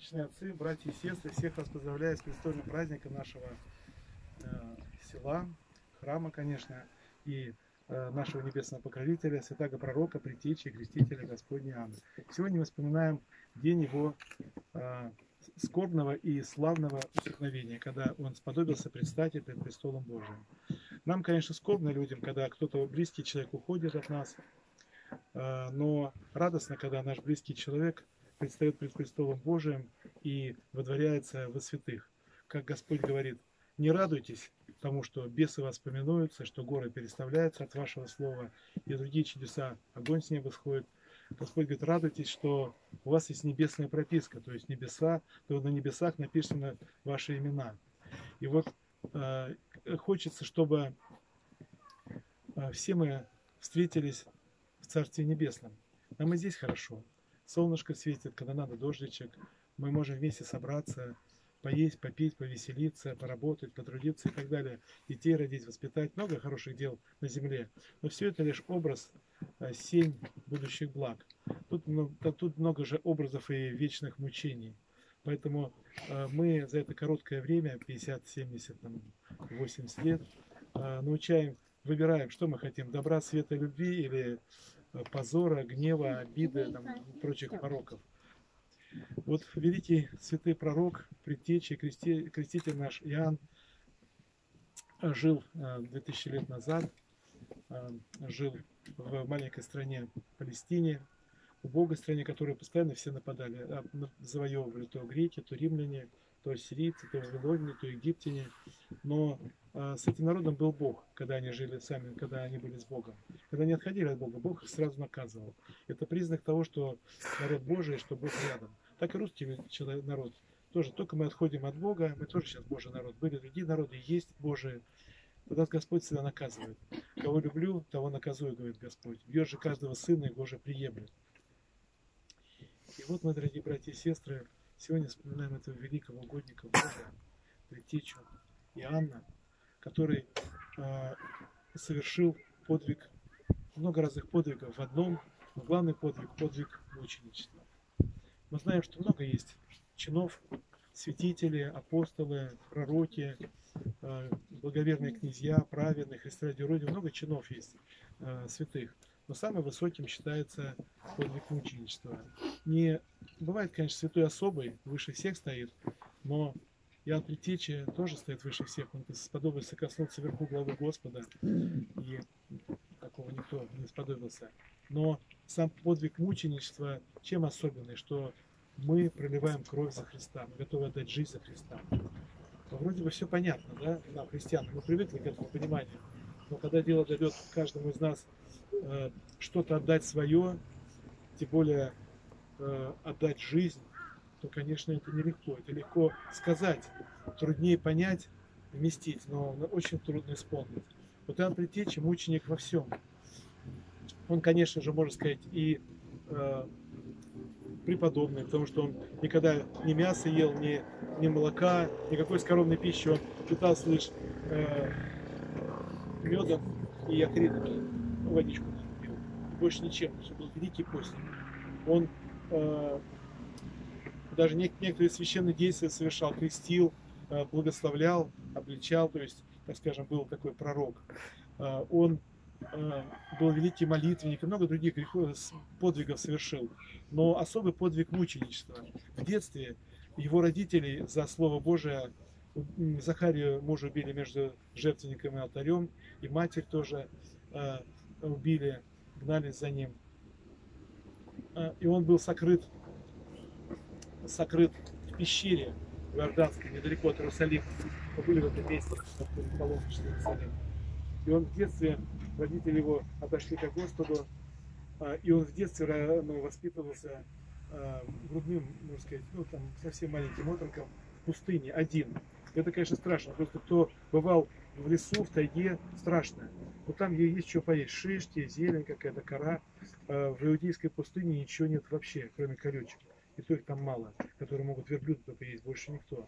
Святые отцы, братья и сестры, всех вас поздравляю с престольным праздником нашего села, храма, конечно, и нашего небесного покровителя, святаго пророка, предтечи и крестителя Господня Иоанна. Сегодня мы вспоминаем день его скорбного и славного усекновения, когда он сподобился предстать перед престолом Божиим. Нам, конечно, скорбно людям, когда кто-то, близкий человек, уходит от нас, но радостно, когда наш близкий человек предстает пред престолом Божиим и водворяется во святых. Как Господь говорит: не радуйтесь тому, что бесы вас поминуются, что горы переставляются от вашего слова, и другие чудеса, огонь с неба сходит. Господь говорит: радуйтесь, что у вас есть небесная прописка, то есть небеса, то на небесах написаны ваши имена. И вот хочется, чтобы все мы встретились в Царстве Небесном. Нам и здесь хорошо. Солнышко светит, когда надо дождичек. Мы можем вместе собраться, поесть, попить, повеселиться, поработать, потрудиться и так далее. Детей родить, воспитать. Много хороших дел на земле. Но все это лишь образ семь будущих благ. Тут много же образов и вечных мучений. Поэтому мы за это короткое время, 50, 70, 80 лет, научаем, выбираем, что мы хотим. Добра, света, любви или позора, гнева, обиды и прочих пороков. Вот великий святый пророк, предтеча, креститель наш Иоанн жил 2000 лет назад, жил в маленькой стране Палестине, убогой стране, которую постоянно все нападали, завоевывали то греки, то римляне, то сирийцы, то вавилоняне, то египтяне. Но с этим народом был Бог, когда они жили сами, когда они были с Богом. Когда они отходили от Бога, Бог их сразу наказывал. Это признак того, что народ Божий, что Бог рядом. Так и русский народ тоже. Только мы отходим от Бога, мы тоже сейчас Божий народ. Были другие народы, есть Божие. Тогда Господь всегда наказывает. Кого люблю, того наказую, говорит Господь. Бьет же каждого сына, его же приемлет. И вот мы, дорогие братья и сестры, сегодня вспоминаем этого великого угодника Божия, предтечу Иоанна, который совершил подвиг, много разных подвигов в одном, но главный подвиг – подвиг мученичества. Мы знаем, что много есть чинов, святители, апостолы, пророки, благоверные князья, праведные, Христа ради Родины, много чинов есть святых. Но самым высоким считается подвиг мученичества. Не бывает, конечно, святой особой, выше всех стоит, но Иоанн Предтеча тоже стоит выше всех. Он сподобился коснуться вверху главы Господа, и такого никто не сподобился. Но сам подвиг мученичества чем особенный, что мы проливаем кровь за Христа, мы готовы отдать жизнь за Христа. Вроде бы все понятно, да, нам, христианам, мы привыкли к этому пониманию. Но когда дело дает каждому из нас что-то отдать свое, тем более отдать жизнь, то, конечно, это нелегко. Это легко сказать, труднее понять, вместить, но очень трудно исполнить. Вот Иоанн Предтеча мученик во всем. Он, конечно же, можно сказать, и преподобный, потому что он никогда не мясо ел, не молока, никакой скоромной пищи, он питался лишь медом и акридами, водичку не пил, больше ничем, потому что был великий постник. Он даже некоторые священные действия совершал, крестил, благословлял, обличал, то есть, так скажем, был такой пророк. Он был великий молитвенник и много других подвигов совершил, но особый подвиг мученичества. В детстве его родители за Слово Божие, Захарию мужа убили между жертвенником и алтарем, и матерь тоже убили, гнались за ним. И он был сокрыт в пещере в Иорданской, недалеко от Иерусалима. Мы были в этом месте, в паломничестве Иерусалим. И он в детстве, родители его отошли к Господу, и он в детстве воспитывался грудным, можно сказать, ну там совсем маленьким отроком в пустыне, один. Это, конечно, страшно. Просто кто бывал в лесу, в тайге, страшно. Но там есть что поесть. Шишки, зелень, какая-то кора. В иудейской пустыне ничего нет вообще, кроме колючек. И то их там мало, которые могут верблюды только есть, больше никто.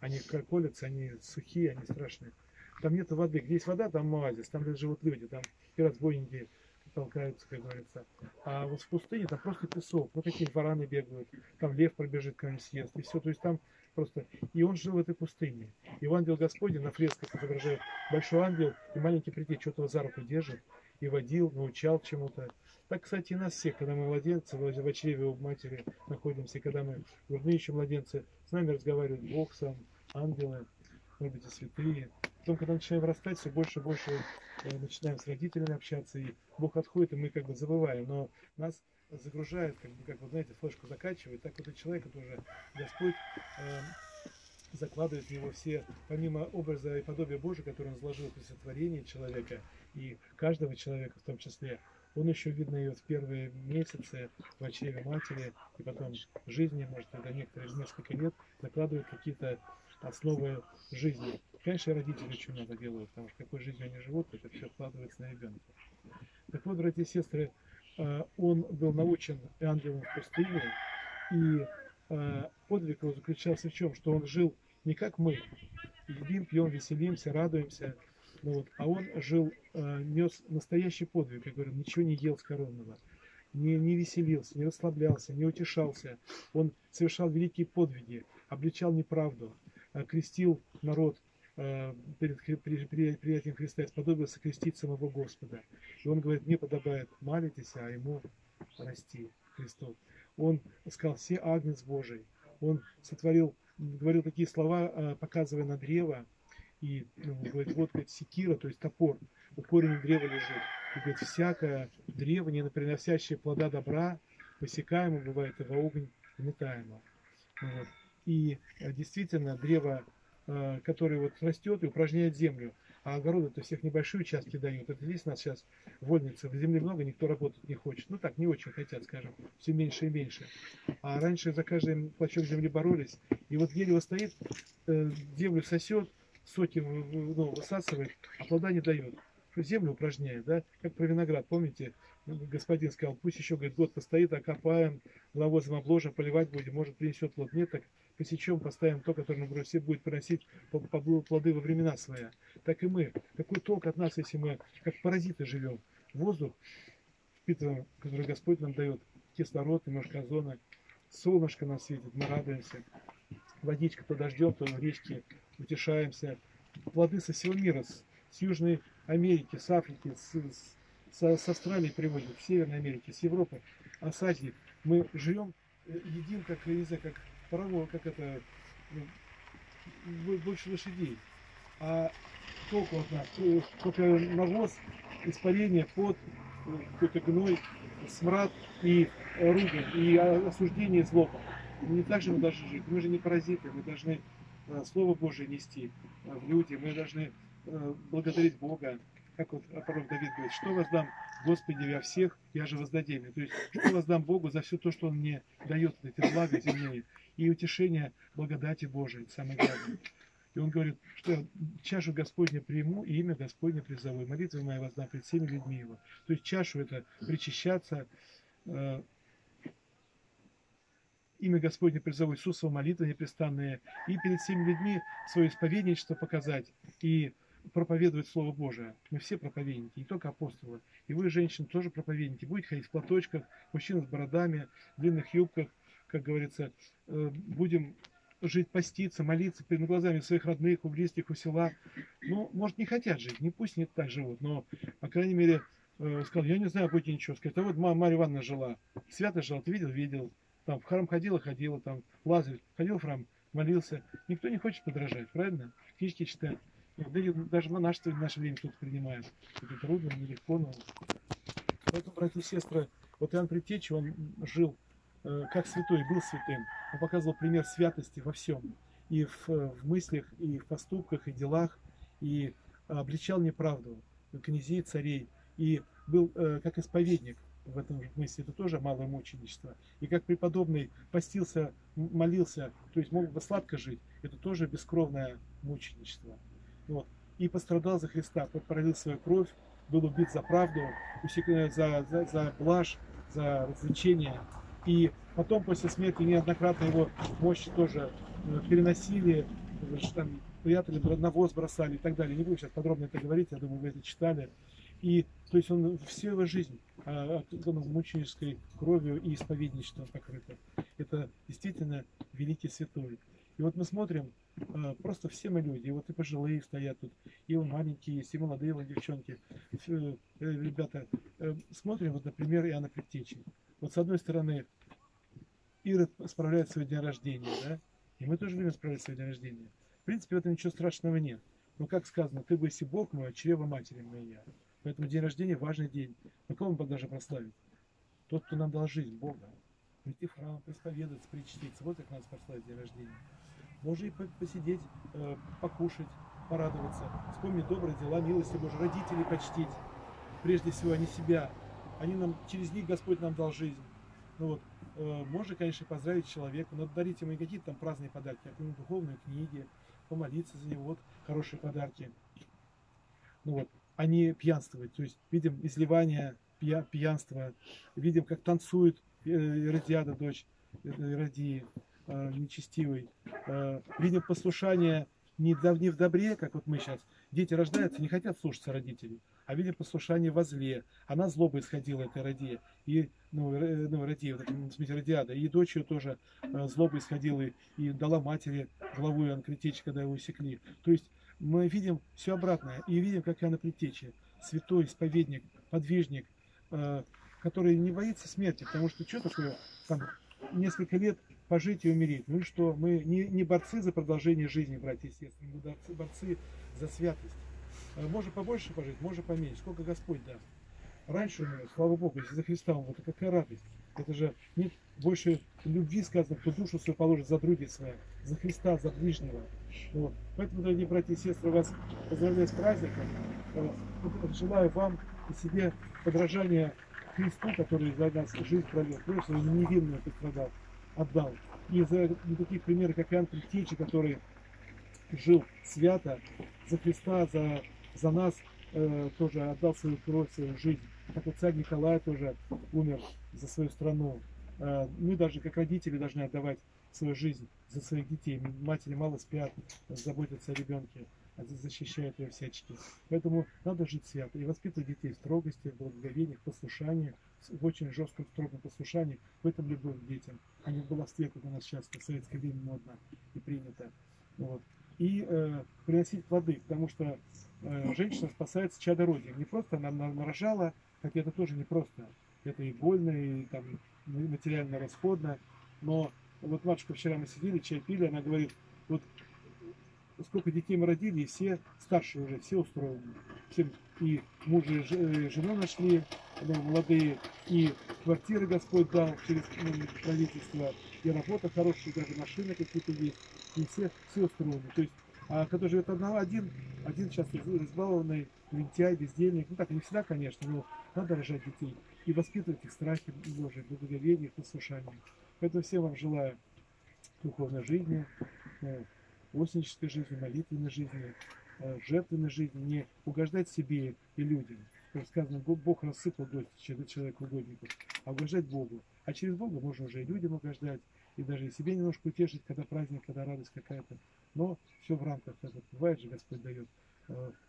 Они колются, они сухие, они страшные. Там нет воды. Где есть вода, там оазис, там живут люди, там и разбойники, толкаются, как говорится. А вот в пустыне там просто песок, ну какие вараны бегают, там лев пробежит, кого-нибудь съест, и все, то есть там просто... И он жил в этой пустыне. И в ангел Господень на фресках изображает большой ангел и маленький притечь, что-то его за руку держит, и водил, научал чему-то. Так, кстати, и нас всех, когда мы младенцы, в чреве у матери находимся, когда мы грудные еще младенцы, с нами разговаривает Бог сам, ангелы, может быть, и святые. Потом, когда начинаем вырастать, все больше и больше начинаем с родителями общаться, и Бог отходит, и мы как бы забываем, но нас загружает, как вы знаете, флешку закачивает, так вот и человек, это уже Господь закладывает в него все, помимо образа и подобия Божия, который он заложил при сотворении человека, и каждого человека в том числе, он еще, видно, ее в первые месяцы в чреве матери, и потом в жизни, может, тогда некоторые несколько лет, закладывают какие-то основы жизни. Конечно, родители очень много делают, потому что какой жизнью они живут, это все вкладывается на ребенка. Так вот, братья и сестры, он был научен ангелом в пустыне, и подвиг его заключался в чем? Что он жил не как мы, едим, пьем, веселимся, радуемся, ну вот, а он жил, нес настоящий подвиг, я говорю, ничего не ел скоромного, не веселился, не расслаблялся, не утешался. Он совершал великие подвиги, обличал неправду, крестил народ перед приятием Христа, сподобился крестить самого Господа. И он говорит, мне подобает молитесь, а ему расти, Христу. Он сказал, все агнец Божий. Он сотворил, говорил такие слова, показывая на древо, и говорит, вот говорит, секира, то есть топор, у корня древа лежит. И говорит, всякое древо, не приносящее плода добра, посекаемо бывает, и во огонь метаемо. Вот. И действительно, древо, которое вот растет и упражняет землю, а огороды-то всех небольшие участки дают. Это здесь у нас сейчас вольница, в земле много, никто работать не хочет. Ну так, не очень хотят, скажем, все меньше и меньше. А раньше за каждый клочок земли боролись. И вот дерево стоит, землю сосет, соки высасывает, а плода не дает. Землю упражняет, да? Как про виноград, помните, господин сказал, пусть еще, говорит, год постоит, окопаем, навозом обложим, поливать будем, может принесет плод. Нет, так посечем, поставим то, которое на броске будет приносить плоды во времена своя. Так и мы. Какой толк от нас, если мы как паразиты живем? Воздух впитываем, который Господь нам дает, кислород, немножко озона, солнышко нам светит, мы радуемся, водичка то дождем, то в речке утешаемся. Плоды со всего мира, с Южной Америки, с Африки, с Австралии приводят, с Северной Америки, с Европы, а с Азии. Мы живем, едим, как, не знаю, как паровоз, как это, больше лошадей. А толку от нас, только навоз, испарение, пот, какой-то гной, смрад и ругань, и осуждение и злоба. Не так же мы должны жить, мы же не паразиты, мы должны Слово Божие нести в люди, мы должны благодарить Бога, как вот пророк Давид говорит, что воздам Господи во всех, я же воздадельный. То есть, что воздам Богу за все то, что Он мне дает, эти блага земные, и утешение благодати Божией, самое главное. И он говорит, что чашу Господня приму, и имя Господне призову, молитвы мои воздам пред всеми людьми Его. То есть, чашу это причащаться, имя Господне призову, Иисусова молитвы непрестанные, и перед всеми людьми свое исповедничество показать, и проповедовать Слово Божие. Мы все проповедники, не только апостолы. И вы, женщины, тоже проповедники. Будете ходить в платочках, мужчин с бородами, в длинных юбках, как говорится. Будем жить, поститься, молиться перед глазами своих родных, у близких, у села. Ну, может, не хотят жить, не пусть не так живут, но, по крайней мере, сказал, я не знаю, будете ничего. Сказать, а вот Мария Ивановна жила, свято жила, ты видел, видел. Там в храм ходила, ходила, там Лазарь ходил в храм, молился. Никто не хочет подражать, правильно? Книжки читают. Даже монашество в наше время кто-то принимает. Это трудно, нелегко, но... Поэтому, братья и сестры, вот Иоанн Предтеча, он жил как святой, был святым. Он показывал пример святости во всем. И в мыслях, и в поступках, и делах. И обличал неправду князей, царей. И был как исповедник в этом мысли. Это тоже малое мученичество. И как преподобный постился, молился, то есть мог бы сладко жить. Это тоже бескровное мученичество. Вот. И пострадал за Христа, пролил свою кровь, был убит за правду, за блажь, за развлечение. И потом, после смерти, неоднократно его мощь тоже переносили, там, приятели навоз бросали и так далее. Не буду сейчас подробно это говорить, я думаю, вы это читали. И То есть он, всю его жизнь мученической кровью и исповедничеством покрыта. Это действительно великий святой. И вот мы смотрим, просто все мы люди, и вот и пожилые стоят тут, и маленькие есть, и молодые девчонки, ребята. Смотрим, вот, например, Иоанна Предтечи. Вот с одной стороны, Ирод справляет свой день рождения, да? И мы тоже будем справлять свой день рождения. В принципе, в этом ничего страшного нет. Но как сказано, ты бы если Бог мой, а чрево матери моя. Поэтому день рождения важный день. Но кого мы даже прославить? Тот, кто нам дал жизнь, Бога. Прийти в храм, исповедаться, причтиться. Вот как надо прославить день рождения. Можно и посидеть, покушать, порадоваться, вспомнить добрые дела, милости Божьей, родителей почтить. Прежде всего, они себя. Они нам, через них Господь нам дал жизнь. Ну вот, можно, конечно, поздравить человеку, но дарить ему не какие-то там праздные подарки, а какие-нибудь духовные книги, помолиться за него, вот, хорошие подарки. Ну вот, а не пьянствовать. То есть видим изливание пьянства, видим, как танцует Иродиада, дочь Иродии, нечестивый. Видим послушание не в добре, как вот мы сейчас. Дети рождаются, не хотят слушаться родителей. А видим послушание во зле. Она злоба исходила, эта Иродия. И, Иродиада. И дочь ее тоже злоба исходила и дала матери главу Иоанна Предтечи, когда его усекли. То есть мы видим все обратное. И видим, как Иоанн Предтечи, святой, исповедник, подвижник, который не боится смерти. Потому что что такое там, несколько лет пожить и умереть? Ну и что? Мы не борцы за продолжение жизни, братья и сестры, мы борцы за святость. Можно побольше пожить, можно поменьше. Сколько Господь даст. Раньше умер, слава Богу, если за Христа умер, это какая радость. Это же нет больше любви, сказано, кто душу свою положит за друга своя, за Христа, за ближнего. Вот. Поэтому, дорогие братья и сестры, вас поздравляю с праздником. Желаю вам и себе подражания Христу, который за нас жизнь провел, просто невинную пострадал, отдал. И за такие примеры, как Иоанн Предтечи, который жил свято, за Христа, за нас тоже отдал свою кровь, свою жизнь. Как отца Николая тоже умер за свою страну. Мы даже как родители должны отдавать свою жизнь за своих детей. Матери мало спят, заботятся о ребенке, защищают ее всячески. Поэтому надо жить свято и воспитывать детей в строгости, в благоговении, в послушании, в очень жестком, строгом послушании. В этом любовь к детям, а не в баловстве, как у нас часто в советское время модно и принято. Вот. И приносить плоды, потому что женщина спасается чадородием. Не просто она нарожала, хотя это тоже не просто. Это и больно, и там, материально расходно. Но вот матушка, вчера мы сидели, чай пили, она говорит, вот сколько детей мы родили, и все старшие уже, все устроены. Всем и мужа, и жену нашли, молодые, и квартиры Господь дал через правительство, и работа хорошая, даже машины какие-то есть. И все устроены. То есть, кто живет один сейчас разбалованный, лентяй, бездельник. Ну так, не всегда, конечно, но надо рожать детей и воспитывать их страхи Божьи, благоговение, послушание. Поэтому всем вам желаю духовной жизни, оснической жизни, молитвенной жизни, жертвенной жизни. Не угождать себе и людям. Как сказано, Бог рассыпал гость человеку угодников, а угождать Богу. А через Бога можно уже и людям угождать, и даже и себе немножко утешить, когда праздник, когда радость какая-то. Но все в рамках этого. Бывает же, Господь дает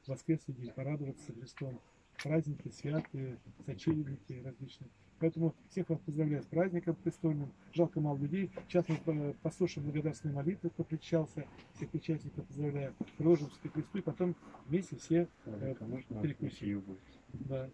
воскресный день порадоваться Христом. Праздники, святые, сочельники различные. Поэтому всех вас поздравляю с праздником престольным. Жалко мало людей. Сейчас мы послушаем благодарственные молитвы, кто причащался. Всех причастников поздравляю. Приложимся к кресту и потом вместе все перекусим. Да.